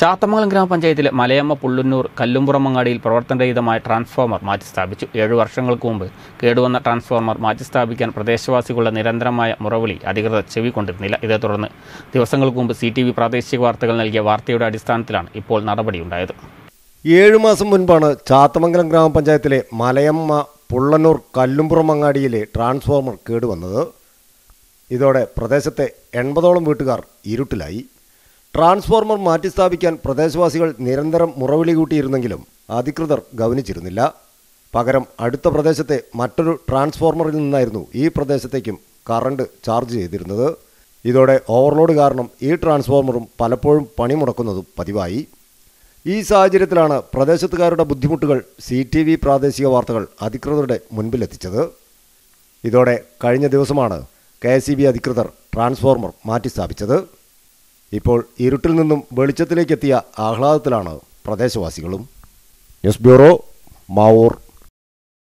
ചാത്തമംഗലം ഗ്രാമപഞ്ചായത്തിലെ മലയമ്മ പുള്ളുന്നൂർ കല്ലുംപുറമങ്ങാടിയിൽ പ്രവർത്തനരഹിതമായ ട്രാൻസ്ഫോമർ മാറ്റിസ്ഥാപിച്ചു. 7 വർഷങ്ങൾക്ക് മുമ്പ് കേടുവന്ന ട്രാൻസ്ഫോമർ മാറ്റിസ്ഥാപിക്കാൻ പ്രദേശവാസികളുടെ നിരന്തരമായ മുറവിളി അധികൃതർ ചെവിക്കൊണ്ടിരുന്നില്ല. ഇതേ തുടർന്ന് ദിവസങ്ങൾക്ക് മുമ്പ് CTV പ്രാദേശിക വാർത്തകൾ നൽകിയ വാർത്തയുടെ അടിസ്ഥാനത്തിലാണ് ഇപ്പോൾ നടപടിയുണ്ടായത്. 7 മാസം മുൻപാണ് ചാത്തമംഗലം ഗ്രാമപഞ്ചായത്തിലെ മലയമ്മ പുള്ളന്നൂർ കല്ലുംപുറമങ്ങാടിയിലെ ട്രാൻസ്ഫോമർ കേടുവന്നത്. ഇതോടെ പ്രദേശത്തെ 80ഓളം വീട്ടുകാർ ഇരുട്ടിലായി. ട്രാൻസ്ഫോർമർ മാറ്റിസ്ഥാപിക്കാൻ പ്രദേശവാസികൾ നിരന്തരം മുറവിളി കൂട്ടിയിരുന്നെങ്കിലും അധികൃതർ ഗൗനിച്ചിരുന്നില്ല. പകരം അടുത്ത പ്രദേശത്തെ മറ്റൊരു ട്രാൻസ്ഫോർമറിൽ നിന്നായിരുന്നു ഈ പ്രദേശത്തേക്കും കറണ്ട് ചാർജ് ചെയ്തിരുന്നത്. ഇതോടെ ഓവർലോഡ് കാരണം ഈ ട്രാൻസ്ഫോർമറും പലപ്പോഴും പണിമുടക്കുന്നതും പതിവായി. ഈ സാഹചര്യത്തിലാണ് പ്രദേശത്തുകാരുടെ ബുദ്ധിമുട്ടുകൾ CTV പ്രാദേശിക വാർത്തകൾ അധികൃതരുടെ മുൻപിലെത്തിച്ചത്. ഇതോടെ കഴിഞ്ഞ ദിവസമാണ് KSB അധികൃതർ ട്രാൻസ്ഫോർമർ മാറ്റിസ്ഥാപിച്ചത്. ഇപ്പോൾ ഇരുട്ടിൽ നിന്നും വെളിച്ചത്തിലേക്കെത്തിയ ആഹ്ലാദത്തിലാണ് പ്രദേശവാസികളും. News bureau, Mavoor.